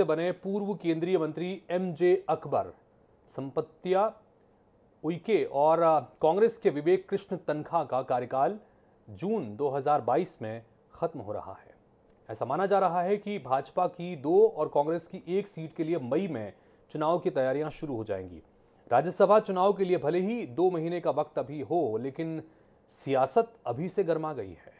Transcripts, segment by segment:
सदस्य बने पूर्व केंद्रीय मंत्री एमजे अकबर, संपतिया उइके और कांग्रेस के विवेक कृष्ण तनखा का कार्यकाल जून 2022 में खत्म हो रहा है। ऐसा माना जा रहा है कि भाजपा की 2 और कांग्रेस की 1 सीट के लिए मई में चुनाव की तैयारियां शुरू हो जाएंगी। राज्यसभा चुनाव के लिए भले ही 2 महीने का वक्त अभी हो, लेकिन सियासत अभी से गर्मा गई है।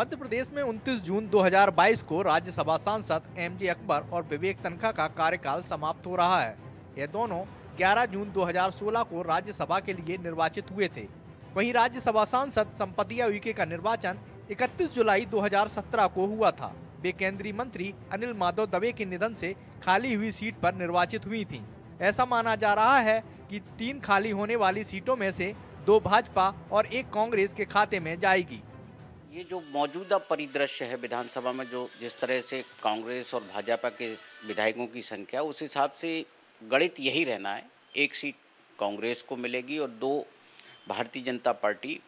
मध्य प्रदेश में 29 जून 2022 को राज्यसभा सांसद एमजे अकबर और विवेक तनखा का कार्यकाल समाप्त हो रहा है। ये दोनों 11 जून 2016 को राज्यसभा के लिए निर्वाचित हुए थे। वहीं राज्यसभा सांसद संपतिया उइके का निर्वाचन 31 जुलाई 2017 को हुआ था। वे केंद्रीय मंत्री अनिल माधव दवे के निधन से खाली हुई सीट पर निर्वाचित हुई थीं। ऐसा माना जा रहा है कि 3 खाली होने वाली सीटों में से 2 भाजपा और 1 कांग्रेस के खाते में जाएगी। ये जो मौजूदा परिदृश्य है विधानसभा में, जो जिस तरह से कांग्रेस और भाजपा के विधायकों की संख्या, उस हिसाब से गणित यही रहना है, 1 सीट कांग्रेस को मिलेगी और 2 भारतीय जनता पार्टी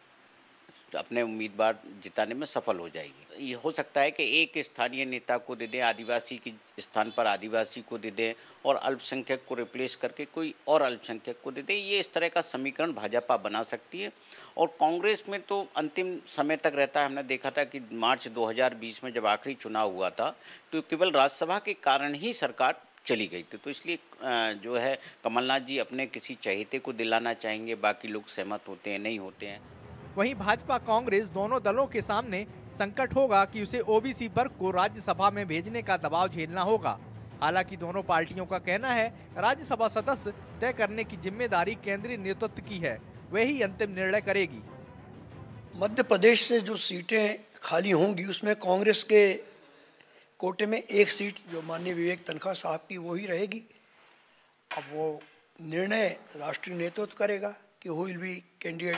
अपने उम्मीदवार जिताने में सफल हो जाएगी। ये हो सकता है कि 1 स्थानीय नेता को दे दें, आदिवासी के स्थान पर आदिवासी को दे दें और अल्पसंख्यक को रिप्लेस करके कोई और अल्पसंख्यक को दे दें। ये इस तरह का समीकरण भाजपा बना सकती है। और कांग्रेस में तो अंतिम समय तक रहता है। हमने देखा था कि मार्च 2020 में जब आखिरी चुनाव हुआ था तो केवल राज्यसभा के कारण ही सरकार चली गई थी। तो इसलिए जो है कमलनाथ जी अपने किसी चहेते को दिलाना चाहेंगे, बाकी लोग सहमत होते हैं नहीं होते हैं। वहीं भाजपा कांग्रेस दोनों दलों के सामने संकट होगा कि उसे ओबीसी वर्ग को राज्यसभा में भेजने का दबाव झेलना होगा। हालांकि दोनों पार्टियों का कहना है राज्यसभा सदस्य तय करने की जिम्मेदारी केंद्रीय नेतृत्व की है, वही अंतिम निर्णय करेगी। मध्य प्रदेश से जो सीटें खाली होंगी उसमें कांग्रेस के कोटे में 1 सीट जो माननीय विवेक तनखा साहब की वो ही रहेगी। अब वो निर्णय राष्ट्रीय नेतृत्व करेगा कि हु विल बी कैंडिडेट।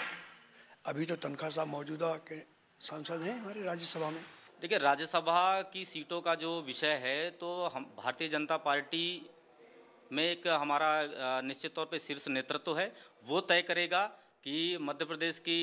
अभी तो तनखा साहब मौजूदा के सांसद हैं हमारे राज्यसभा में। देखिए, राज्यसभा की सीटों का जो विषय है तो हम भारतीय जनता पार्टी में एक हमारा निश्चित तौर पे शीर्ष नेतृत्व है, वो तय करेगा कि मध्य प्रदेश की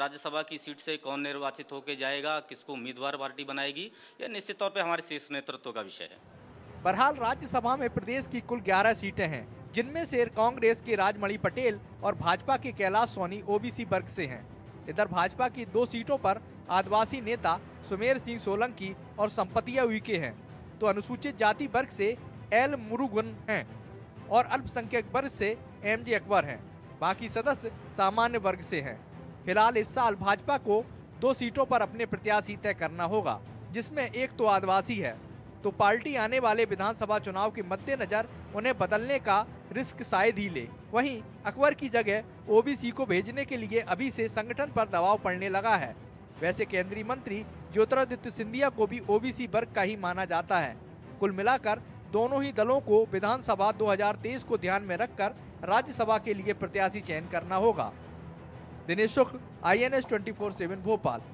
राज्यसभा की सीट से कौन निर्वाचित होकर जाएगा, किसको उम्मीदवार पार्टी बनाएगी। यह निश्चित तौर पे हमारे शीर्ष नेतृत्व का विषय है। बहरहाल राज्यसभा में प्रदेश की कुल 11 सीटें हैं, जिनमें से कांग्रेस के राजमणि पटेल और भाजपा के कैलाश सोनी ओबीसी वर्ग से हैं। इधर भाजपा की 2 सीटों पर आदिवासी नेता सुमेर सिंह सोलंकी और संपतिया उइके हैं, तो अनुसूचित जाति वर्ग से एल मुरुगन हैं और अल्पसंख्यक वर्ग से एमजे अकबर हैं। बाकी सदस्य सामान्य वर्ग से हैं। फिलहाल इस साल भाजपा को 2 सीटों पर अपने प्रत्याशी तय करना होगा, जिसमें एक तो आदिवासी है, तो पार्टी आने वाले विधानसभा चुनाव के मद्देनजर उन्हें बदलने का रिस्क शायद ही ले। वहीं अकबर की जगह ओबीसी को भेजने के लिए अभी से संगठन पर दबाव पड़ने लगा है। वैसे केंद्रीय मंत्री ज्योतिरादित्य सिंधिया को भी ओबीसी वर्ग का ही माना जाता है। कुल मिलाकर दोनों ही दलों को विधानसभा 2023 को ध्यान में रखकर राज्यसभा के लिए प्रत्याशी चयन करना होगा। दिनेश शुक्ल, INS 24/7 भोपाल।